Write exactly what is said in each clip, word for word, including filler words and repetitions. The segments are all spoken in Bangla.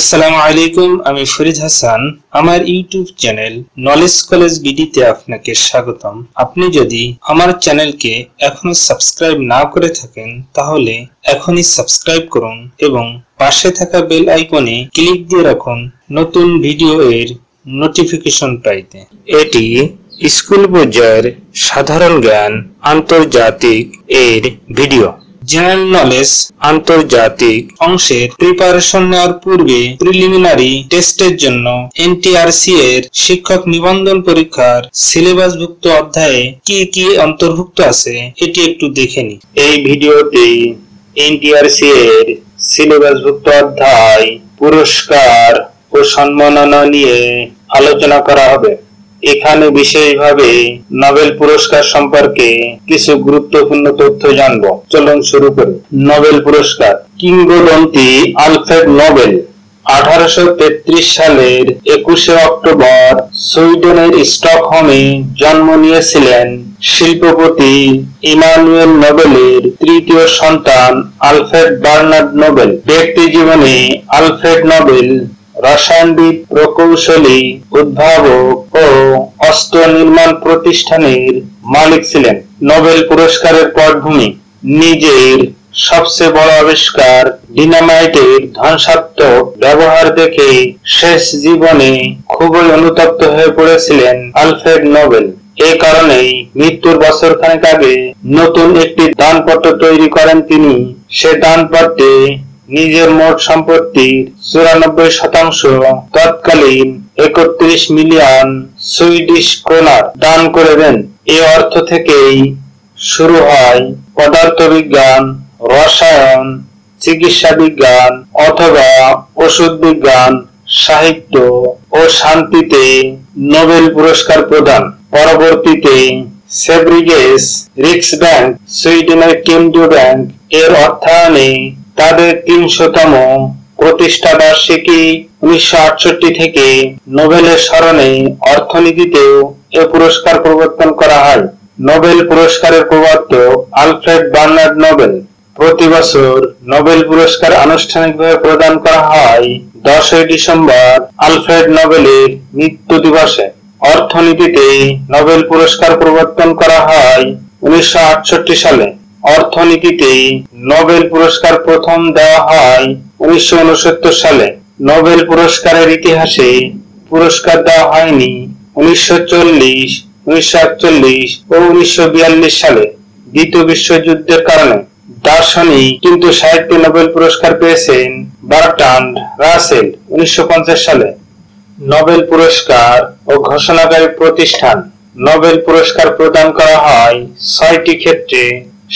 আসসালামু আলাইকুম, আমি ফরিদ হাসান। আমার ইউটিউব চ্যানেল নলেজ কলেজ বিডিতে আপনাকে স্বাগতম। আপনি যদি আমার চ্যানেলকে এখনো সাবস্ক্রাইব না করে থাকেন তাহলে এখনই সাবস্ক্রাইব করুন এবং পাশে থাকা বেল আইকনে ক্লিক দিয়ে রাখুন নতুন ভিডিও এর নোটিফিকেশন পাইতে। এটি স্কুল পর্যায়ের সাধারণ জ্ঞান আন্তর্জাতিক এর ভিডিও। জেনারেল নলেজ আন্তর্জাতিক অংশের প্রিপারেশন নেওয়ার পূর্বে প্রিলিমিনারি টেস্টের জন্য এন টি আর সি এ এর শিক্ষক নিবন্ধন পরীক্ষার সিলেবাসভুক্ত অধ্যায়ে কি কি অন্তর্ভুক্ত আছে এটি একটু দেখে নিন। এই ভিডিওতে এন টি আর সি এ এর সিলেবাসভুক্ত অধ্যায়, পুরস্কার ও সম্মাননা নিয়ে আলোচনা করা হবে। এখানে বিশেষভাবে নোবেল পুরস্কার সম্পর্কে কিছু গুরুত্বপূর্ণ তথ্য জানব। চলুন শুরু করি। নোবেল পুরস্কার। কিংবদন্তি আলফ্রেড নোবেল আঠারোশো তেত্রিশ সালের একুশে অক্টোবর সুইডেনের স্টকহোমে জন্ম নিয়েছিলেন শিল্পপতি ইমানুয়েল নোবেলের তৃতীয় সন্তান আলফ্রেড বার্নার্ড নোবেল। ব্যক্তি জীবনে আলফ্রেড নোবেল রসায়নবিদ, প্রকৌশলী, উদ্ভাবক ও অস্ত্র নির্মাণ প্রতিষ্ঠানের মালিক ছিলেন। নোবেল পুরস্কারের পটভূমি। নিজের সবচেয়ে বড় আবিষ্কার ডিনামাইটের ধ্বংসাত্মক ব্যবহার দেখে শেষ জীবনে খুবই অনুতপ্ত হয়ে পড়েছিলেন আলফ্রেড নোবেল। এ কারণেই মৃত্যুর বছর খানেক আগে নতুন একটি দানপত্র তৈরি করেন তিনি। সে দানপত্রে নিজের মোট সম্পত্তির চুরানব্বই শতাংশ তৎকালীন একত্রিশ মিলিয়ন সুইডিশ ক্রোনার দান করে দেন। এ অর্থ থেকেই শুরু হয় পদার্থবিজ্ঞান, রসায়ন, চিকিৎসা বিজ্ঞান অথবা ওষুধ বিজ্ঞান, সাহিত্য ও শান্তিতে নোবেল পুরস্কার প্রদান। পরবর্তীতে সেব্রিগেস রিক্স ব্যাংক, সুইডেনের কেন্দ্রীয় ব্যাংক এর অর্থায়নে তাদের তিনশোতম প্রতিষ্ঠা বার্ষিকী উনিশশো আটষট্টি থেকে নোবেলের স্মরণে অর্থনীতিতেও এ পুরস্কার প্রবর্তন করা হয়। নোবেল পুরস্কারের প্রবর্তক আলফ্রেড বার্নার্ড নোবেল। প্রতি বছর নোবেল পুরস্কার আনুষ্ঠানিকভাবে প্রদান করা হয় দশই ডিসেম্বর আলফ্রেড নোবেলের মৃত্যু দিবসে। অর্থনীতিতে নোবেল পুরস্কার প্রবর্তন করা হয় উনিশশো আটষট্টি সালে। অর্থনীতিতে নোবেল পুরস্কার প্রথম দেওয়া হয় উনিশশো উনসত্তর সালে। নোবেল পুরস্কারের ইতিহাসে পুরস্কার দেওয়া হয়নি উনিশশো চল্লিশ, উনিশশো আটচল্লিশ ও উনিশশো বিয়াল্লিশ সালে দ্বিতীয় বিশ্বযুদ্ধের কারণে। দার্শনিক কিন্তু সাহিত্যে নোবেল পুরস্কার পেয়েছেন বার্ট্রান্ড রাসেল উনিশশো পঞ্চাশ সালে। নোবেল পুরস্কার ও ঘোষণাকারী প্রতিষ্ঠান। নোবেল পুরস্কার প্রদান করা হয় ছয়টি ক্ষেত্রে: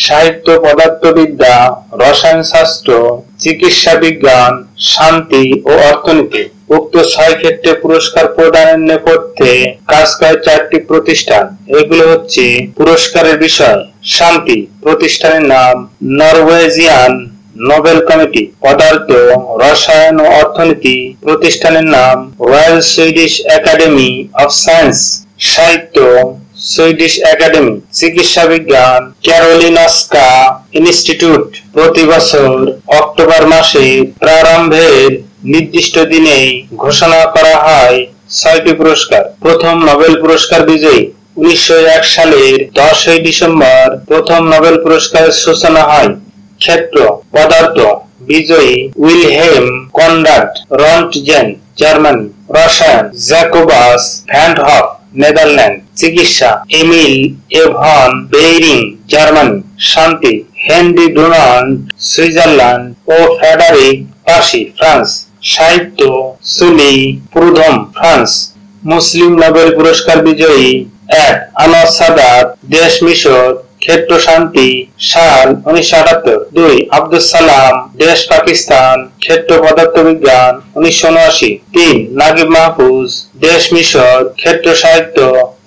সাহিত্য, পদার্থবিদ্যা, রসায়নশাস্ত্র, চিকিৎসা বিজ্ঞান, শান্তি ও অর্থনীতি। উক্ত ছয় ক্ষেত্রে পুরস্কার প্রদানের নেপথ্যে কাজ করে চারটি প্রতিষ্ঠান। এগুলো হচ্ছে পুরস্কারের বিষয়: শান্তি, প্রতিষ্ঠানের নাম নরওয়েজিয়ান নোবেল কমিটি; পদার্থ, রসায়ন ও অর্থনীতি, প্রতিষ্ঠানের নাম royal Swedish academy of science; সাহিত্য, সুইডিশ একাডেমি; চিকিৎসা বিজ্ঞান, ক্যারোলিনস্কা ইনস্টিটিউট। প্রতি বছর অক্টোবর মাসে প্রারম্ভের নির্দিষ্ট দিনে ঘোষণা করা হয় ছয়টি পুরস্কার। প্রথম নোবেল পুরস্কার বিজয়ী। উনিশশো এক সালের দশই ডিসেম্বর প্রথম নোবেল পুরস্কারের সূচনা হয়। ক্ষেত্র: পদার্থ। বিজয়ী উইলহেম কনরাড রন্টজেন, জার্মানি; রসায়ন Jacobus van 't Hoff, Netherland; চিকিৎসা এমিল ভন বেইরিং, জার্মানি; শান্তি হেনরি ডোনাল্ড, সুইজারল্যান্ড ও ফ্রেডারিক পার্সি, ফ্রান্স; সাহিত্য সুলি প্রুধম, ফ্রান্স। মুসলিম নোবেল পুরস্কার বিজয়ী: এক আনোয়ার সাদাত, দেশ মিশর; ক্ষেত্র শান্তি, সাল উনিশশো আটাত্তর। দুই আব্দুল সালাম, দেশ পাকিস্তান; ক্ষেত্র পদার্থবিজ্ঞান, উনিশশো উনআশি। তিন নাগিব মাহফুজ, দেশ মিশর; ক্ষেত্র সাহিত্য,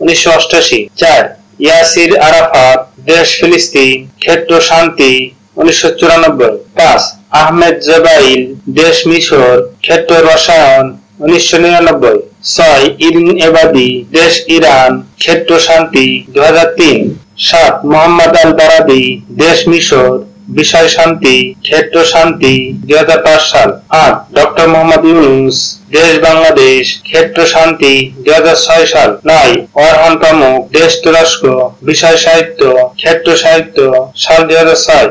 উনিশশো অষ্টাশি। চার ইয়াসির আরাফাত, দেশ ফিলিস্তিন; ক্ষেত্র শান্তি, উনিশশো চুরানব্বই। পাঁচ আহমেদ জবাইল, দেশ মিশর; ক্ষেত্র রসায়ন, উনিশশো নিরানব্বই। ছয় ইরিন এবাদি, দেশ ইরান; ক্ষেত্র শান্তি, দুই হাজার তিন। সাত মোহাম্মদ আল বারাদি, দেশ মিশর; विषय शांति क्षेत्र शांति दो हजार पांच साल। आठ डॉक्टर मोहम्मद यूनुस देश बांग्लादेश क्षेत्र शांति दो हजार छह साल। नौ ओरहान पामुक देश तुरस्क विषय साहित्य क्षेत्र साहित्य साल दो हजार छह।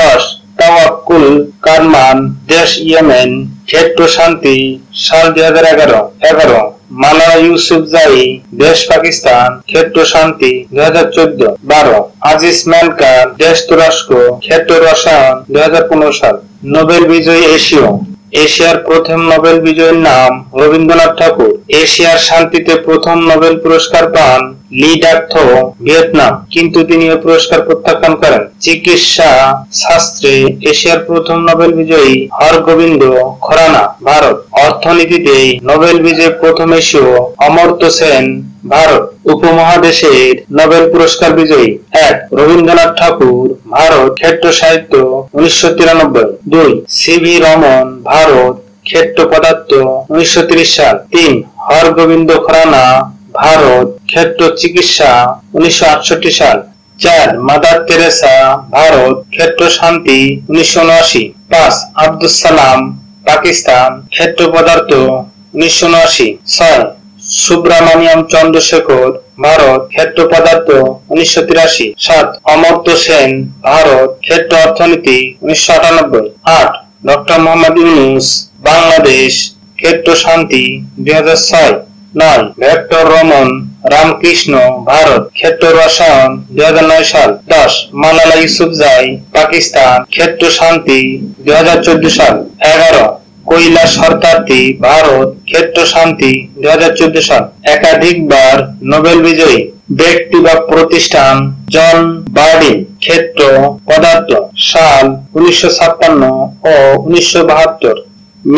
दस तवक्कुल कारमान देश यमेन क्षेत्र शांति साल दो हजार ग्यारह। ग्यारह मालाला यूसुफजाई देश पाकिस्तान क्षेत्र शांति दो हजार चौदह। बारह আজিজ মেনকার देश তুরস্ক क्षेत्र রসায়ন दो हजार पंद्रह साल। নোবেল বিজয়ী এশিয়া এশিয়ার প্রথম নোবেল বিজয়ীর নাম রবীন্দ্রনাথ ঠাকুর। এশিয়ার শান্তিতে প্রথম নোবেল পুরস্কার পান লি ডাক থো ভিয়েতনাম, কিন্তু তিনি এই পুরস্কার প্রত্যাখ্যান করেন। চিকিৎসা শাস্ত্রে এশিয়ার প্রথম নোবেল বিজয়ী হর গোবিন্দ খোরানা ভারত। অর্থনীতিতে নোবেল বিজয়ী প্রথম এশীয় অমর্ত্য সেন ভারত। উপমহাদেশের নোবেল পুরস্কার বিজয়ী। এক রবীন্দ্রনাথ ঠাকুর ভারত ক্ষেত্র সাহিত্য উনিশশো তিরানব্বই। দুই সি ভি রমন ভারত ক্ষেত্র পদার্থ উনিশশো তিরিশ সাল। তিন হর গোবিন্দ খোরানা भारत क्षेत्र चिकित्सा उन्नीस सौ अड़सठ साल। चार मदर तेरेसा भारत क्षेत्र शांति उन्नीस सौ उनासी। पांच अब्दुल सलाम पाकिस्तान क्षेत्र पदार्थ उन्नीस सौ उनासी। छह सुब्रमण्यम चंद्रशेखर भारत क्षेत्र पदार्थ उन्नीस सौ तिरासी। सात अमर्त्य सेन भारत क्षेत्र अर्थनीति उन्नीस सौ अठानब्बे। आठ डॉक्टर मोहम्मद यूनुस बांग्लादेश क्षेत्र शांति दो हजार छह। नौ वेक्टर रमन रामकृष्ण भारत क्षेत्र रसायन दो हजार नौ साल। दस मालाला यूसुफजाई पाकिस्तान क्षेत्र शांति दो हजार चौदह साल। ग्यारह कैलाश सत्यार्थी भारत क्षेत्र शांति दो हजार चौदह साल। एकाधिक बार नोबेल विजयी व्यक्ति व प्रतिष्ठान जॉन बार्डिन क्षेत्र पदार्थ साल उन्नीस सौ छप्पन और उन्नीस सौ बहत्तर।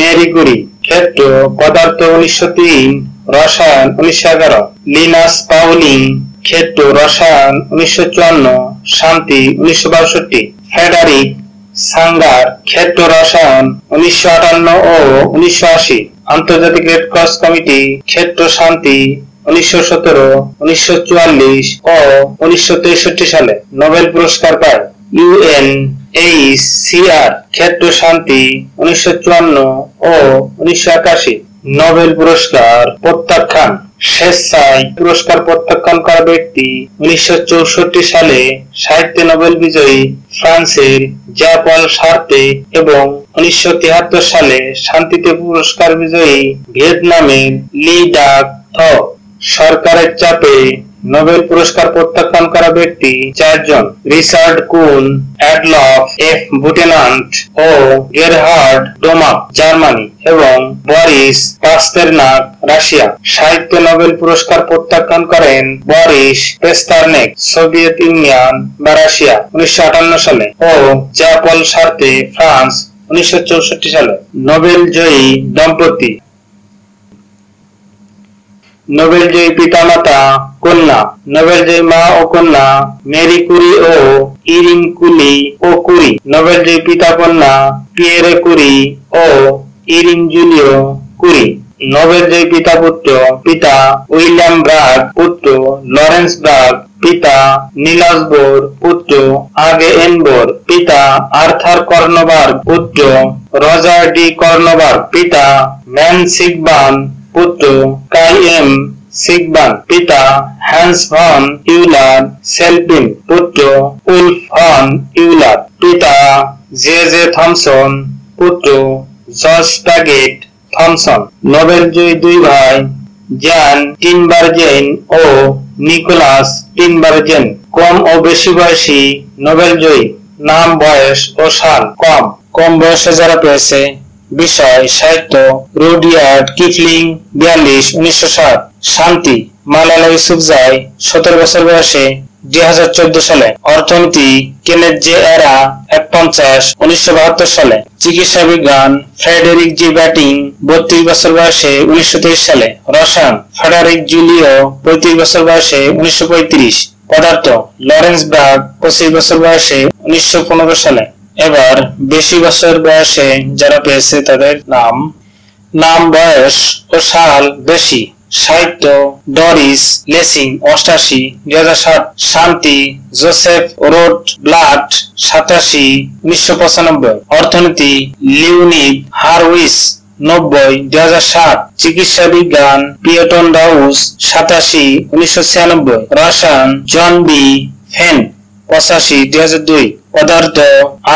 मेरी क्यूरी क्षेत्र पदार्थ उन्नीस सौ तीन रसायन उन्नीस सौ ग्यारह। लिनास पाउलिंग क्षेत्र रसायन उन्नीस सौ चौवन शांति उन्नीस सौ बासठ। फेडरिक सांगार क्षेत्र रसायन उन्नीस सौ अठानवे और उन्नीस सौ अस्सी। आंतर्जातिक रेड क्रॉस कमिटी क्षेत्र शांति उन्नीस सौ सत्रह उन्नीस सौ चौवालीस और उन्नीस सौ तिरसठ साले नोबेल पुरस्कार पाए। यूएन एस सी आर क्षेत्र शांति उन्नीस सौ चौवन और उन्नीस सौ इक्यासी। নোবেল পুরস্কার প্রত্যাখ্যান। স্বেচ্ছায় পুরস্কার প্রত্যাখ্যান করা ব্যক্তি উনিশশো চৌষট্টি সালে সাহিত্যে নোবেল বিজয়ী ফ্রান্সের জ্যাপল সার্তে এবং উনিশশো তিয়াত্তর সালে শান্তিতে পুরস্কার বিজয়ী ভিয়েতনামের লি ডাক থো। সরকারের চাপে নোবেল পুরস্কার প্রত্যাখ্যান করা ব্যক্তি চারজন Richard Kuhn Adolf F Butenandt ও গেরহার্ড ডোমাক জার্মানি এবং বরিস পাস্তেরনাক রাশিয়া। সাহিত্য নোবেল পুরস্কার প্রত্যাখ্যান করেন বরিস পেস্তারনেক সোভিয়েত ইউনিয়ন বা রাশিয়া উনিশশো আটান্ন সালে ও জ্যাপল সার্তে ফ্রান্স উনিশশো চৌষট্টি সালে। নোবেল জয়ী দম্পতি। नोबेल जयी पिता माता कन्या। नोबेल जयी मा और कन्या मेरी कुरी और इरिन कुली ओ कुरी। नोबेल जयी पिता कन्या पियरे कुरी और इरिन जुलियो कुरी। नोबेल जयी पिता पुत्र पिता विलियम ब्राग पुत्र लॉरेंस ब्राग पिता नीलास बोर पुत्र आगे एन बोर पिता आर्थर कॉर्नबार्ग पुत्र रॉजर डी कॉर्नबार्ग पिता मैनसिगबान पुत्र काई एम सिगबान पिता हैंस वॉन यूलर सेल्पिन पुत्र उल्फ वॉन यूलर पिता जे जे थॉमसन पुत्र जॉर्ज पैगेट थॉमसन। नोबेल जयी दुई भाई जैन टिनबार्जेन और निकोलास टिनबार्जेन कम और बेशी बयसी नोबेल जयी। नाम बयस और साल। कम कम बयसे जरा पेয়েছে विषय साहित्य रुडियार्ड किपलिंग बयाल्लिस उन्नीस सौ सात। शांति मालाला यूसुफजाई सतर बछर बयसे दो हजार चौदह साले। अर्थनीति केनेथ जे एरा पचास उन्नीस सौ बहत्तर साले। चिकित्सा विज्ञान फ्रेडरिक जी बैटिंग बत्तीस बछर बयसे उन्नीस सौ तेईस साले। रसायन फ्रेडरिक जुलियो पैंतीस बछर बयसे उन्नीस सौ पैंतीस। पदार्थ लॉरेंस ब्राग पच्चीस बछर बयसे उन्नीस सौ पंद्रह साले। এবার বেশি বছর বয়সে যারা পেয়েছে তাদের নাম। নাম বয়স ও সাল বেশি। साहित्य डॉरिस लेसिंग अठासी दो हज़ार सात शांति जोसेफ रोड ब्लाट सतासी उन्नीस पचानब्बे अर्थनीति लियोनिड हार्विस नब्बे दो हज़ार सात चिकित्सा विज्ञान पियटन राउस सतासी उन्नीस छियानब्बे रसायन जॉन बी फेन पचासी दो हज़ार दो पदार्थ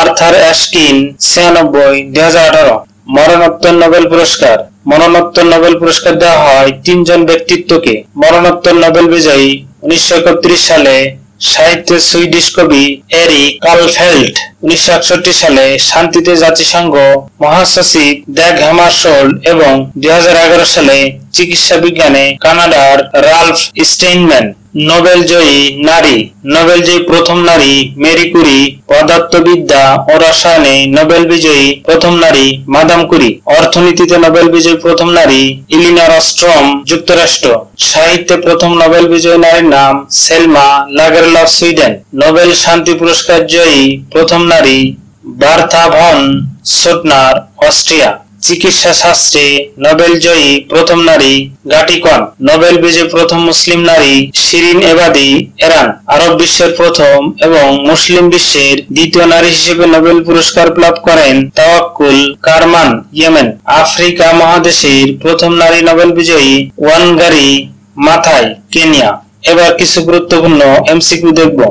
आर्थर एस्किन छियानब्बे दो हज़ार अठारह मरणोत्तर नोबेल पुरस्कार मरणोत्तर नोबेल पुरस्कार देওয়া হয় तीन जन ব্যক্তিত্বকে মরণোত্তর নোবেল বিজয়ী उन्नीस सौ इकतीस সালে সাহিত্য সুইডিশ কবি এরিক কার্লফেল্ড उन्नीस सौ अड़सठ সালে শান্তিতে জাতিসংঘ মহাসচিব ড্যাগ হ্যামারশোল্ড এবং दो हज़ार ग्यारह সালে চিকিৎসা বিজ্ঞানে কানাডার রালফ স্টেইনম্যান নোবেল জয়ী নারী নোবেল জয়ী প্রথম নারী মেরি কুরি পদার্থবিদ্যা ও রসায়নে নোবেল বিজয়ী প্রথম নারী মাদাম কুরি অর্থনীতিতে নোবেল বিজয়ী প্রথম নারী ইলিনর স্ট্রম যুক্তরাষ্ট্র সাহিত্যে প্রথম নোবেল বিজয়ী নারীর নাম সেলমা লাগারলফ সুইডেন নোবেল শান্তি পুরস্কার জয়ী প্রথম নারী বার্থা ভন সুটনার অস্ট্রিয়া चिकित्सा शास्त्रे नोबेल जयी प्रथम नारी गाटिकन नोबेल विजयी प्रथम मुस्लिम नारी शिरीन एबादी ईरान आरब विश्व प्रथम एवं मुस्लिम विश्व द्वितीय नारी हिसेबे नोबेल पुरस्कार प्राप्त करें तावक्कुल कारमान येमेन आफ्रिका महादेशेर प्रथम नारी नोबेल विजयी वानगारी माथाई केनिया एबार किछु गुरुत्वपूर्ण एमसीक्यू देखब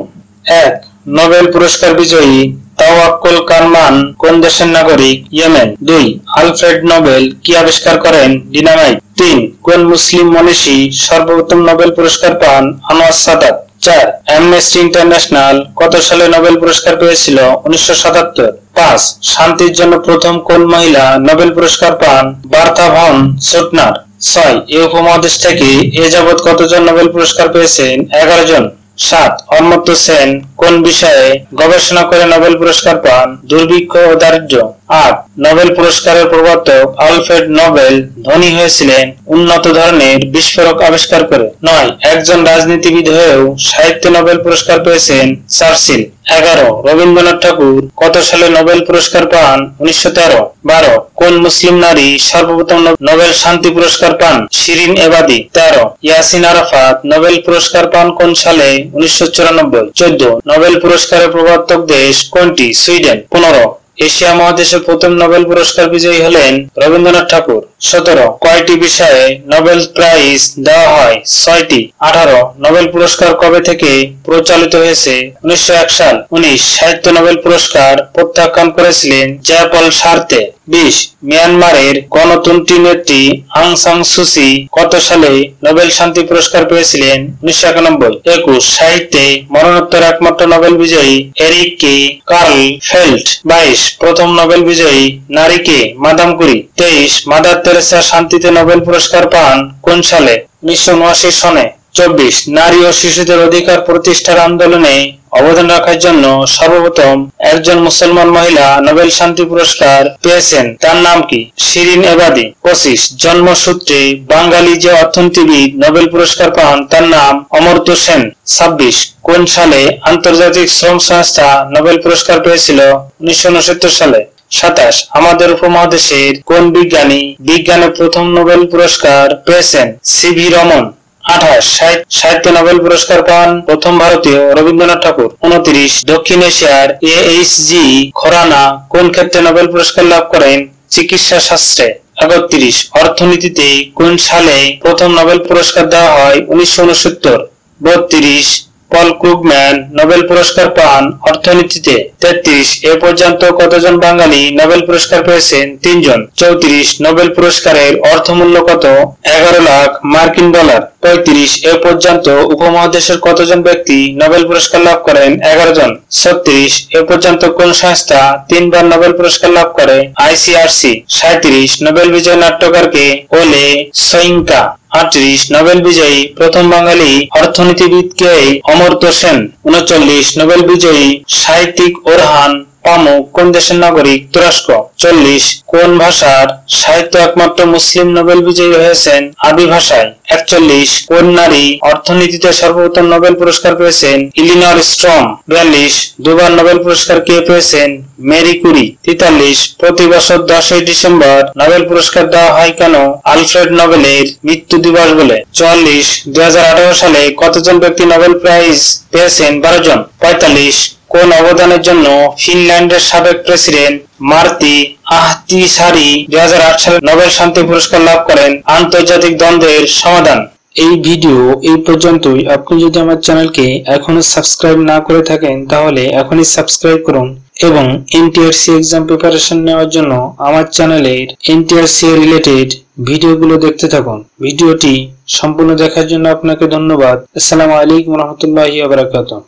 एक नोबेल पुरस्कार विजयी तावक्कुल कारमान कोन देशेर नागरिक येमेन दो आल्फ्रेड नोबेल की आविष्कार करें डिनामाइट तीन कोन मुस्लिम मनीषी सर्वप्रथम नोबेल पुरस्कार पान अनवर सादात चार एमनेस्टी इंटरनेशनल कत साले नोबेल पुरस्कार पेयेछिल उन्नीस सौ सतहत्तर पाँच शांतिर जन्य प्रथम कोन महिला नोबेल पुरस्कार पान बार्था भन सुटनार छय ए उपमहादेश थेके ए यावत कतजन नोबेल पुरस्कार पेयेछेन एगारो जन सात अमर्त्य सेन कोन विषये गवेषणा करे नोबेल पुरस्कार पान दुर्भिक्ष ओ दारिद्र्य आठ नोबेल पुरस्कारेर प्रवर्तक आल्फ्रेड नोबेल धनी हयेछिलेन उन्नत धरनेर विस्फोरक आविष्कार करे नय एकजन राजनीतिविद हयेও साहित्य नोबेल पुरस्कार पेয়েছেন চার্চিল एगारो रवींद्रनाथ ठाकुर कत साले नोबेल पुरस्कार पान उन्नीस सौ तेरह बारह कोन मुस्लिम नारी सर्वप्रथम नोबेल शांति पुरस्कार पान शिरीन एबादी तेरह यासिर आराफात नोबेल पुरस्कार पान कोन साले उन्नीस सौ चौरानब्बे चौदह नोबेल पुरस्कारेर प्रवर्तक देश कोनटी सुईडेन पंद्रह एशिया महादेशे प्रथम नोबेल पुरस्कार विजयी हलेन रवींद्रनाथ ठाकुर सत्रह कयटी विषये नोबेल प्राइज देওয়া হয় छयটি अठारह नोबेल पुरस्कार कबे थेके प्रचालित হয়েছে उन्नीस सौ एक साल उन्नीस साहित्य नोबेल पुरस्कार প্রত্যাখ্যান করেছিলেন জয়পল সার্তে बीस म्यांमारेर गणतंत्री नेत्री आंग सान सू ची कत साले नोबेल शांति पुरस्कार पेয়েছিলেন उन्नीस सौ इक्यानब्बे इक्कीस साहित्ये मरणोत्तर एकमात्र नोबेल विजयी एरिक के कार्लफेल्ड बाईस प्रथम नोबेल विजयी नारी के मादाम कुरी तेईस मादार तेरेसा शांतिते नोबेल पुरस्कार पान कोन साले उन्नीस सौ उनासी सने चौबीस नारी और शिशुदेर अधिकार प्रतिष्ठार आंदोलने অবদান রাখার জন্য সর্বপ্রথম একজন মুসলমান মহিলা নোবেল শান্তি পুরস্কার পেয়েছেন তার নাম কি শিরিন এবাদি পঁচিশ জন্মসূত্রে বাঙালি যে অর্থনীতিবিদ নোবেল পুরস্কার পান তার নাম অমর্ত্য সেন ছাব্বিশ কোন সালে আন্তর্জাতিক শ্রম সংস্থা নোবেল পুরস্কার পেয়েছিল উনিশশো ঊনসত্তর সালে সাতাশ আমাদের উপমহাদেশের কোন বিজ্ঞানী বিজ্ঞানে প্রথম নোবেল পুরস্কার পেয়েছেন সি ভি রমন अठाईस साहित्य नोबेल पुरस्कार पान प्रथम भारतीय रवींद्रनाथ ठाकुर उनतीस दक्षिण एशियार ए एच जी खोराना कोन क्षेत्रे नोबेल पुरस्कार लाभ करें चिकित्सा शास्त्रे इकतीस अर्थनीतिते कोन साले प्रथम नोबेल पुरस्कार देওয়া হয় उन्नीस सौ उनहत्तर बत्रीस पॉल क्रुगमैन नोबेल पुरस्कार पान अर्थनीतिते तैंतीस ए पर्यन्त कतजन बांगाली नोबेल पुरस्कार पेয়েছেন तीन जन चौंतीस नोबेल पुरस्कारेर अर्थमूल्य कत एगारो लाख मार्किन डॉलर पैंतीस ए पर्यन्त उपमहादेशेर कतजन व्यक्ति नोबेल पुरस्कार लाभ करें एगारो जन छत्तीस ए पर्यन्त कोन संस्था तीन बार नोबेल पुरस्कार लाभ करे आईसीआरसी सैंतीस नोबेल विजयी नाट्यकार के ओले सोयिंका अड़तीस नोबेल विजयी प्रथम बांगाली अर्थनीतिविद के अमर्त्य सेन उनचालीस नोबेल विजयी साहित्यिक ओरहान পামুক কোন দেশের নাগরিক? তুরস্ক। চল্লিশ কোন ভাষার সাহিত্য একমাত্র মুসলিম নোবেল বিজয়ী হয়েছেন? আরবি ভাষায়। একচল্লিশ কোন নারী অর্থনীতিতে সর্বপ্রথম নোবেল পুরস্কার পেয়েছেন? Eleanor Strom. বিয়াল্লিশ দুবার নোবেল পুরস্কার কে পেয়েছেন? Marie Curie. তেতাল্লিশ প্রতি বছর দশই ডিসেম্বর নোবেল পুরস্কার দেওয়া হয় কেন? আলফ্রেড নোবেলের মৃত্যু দিবস বলে। চুয়াল্লিশ দুই হাজার আঠারো সালে কতজন ব্যক্তি নোবেল প্রাইজ পেয়েছেন? বারো জন। পঁয়তাল্লিশ কোন অবদানের জন্য ফিনল্যান্ডের সাবেক প্রেসিডেন্ট মার্তি আহতিসারি দুই হাজার আট সালে নোবেল শান্তি পুরস্কার লাভ করেন? আন্তর্জাতিক দ্বন্দ্বের সমাধান। এই ভিডিও এই পর্যন্তই। আপনি যদি আমার চ্যানেলকে এখনো সাবস্ক্রাইব না করে থাকেন তাহলে এখনই সাবস্ক্রাইব করুন এবং এনটিআরসি এক্সাম প্রিপারেশন নেওয়ার জন্য আমার চ্যানেলের এনটিআরসিএ রিলেটেড ভিডিওগুলো দেখতে থাকুন। ভিডিওটি সম্পূর্ণ দেখার জন্য আপনাকে ধন্যবাদ। আসসালামু আলাইকুম ওয়া রাহমাতুল্লাহি ওয়া বারাকাতুহু।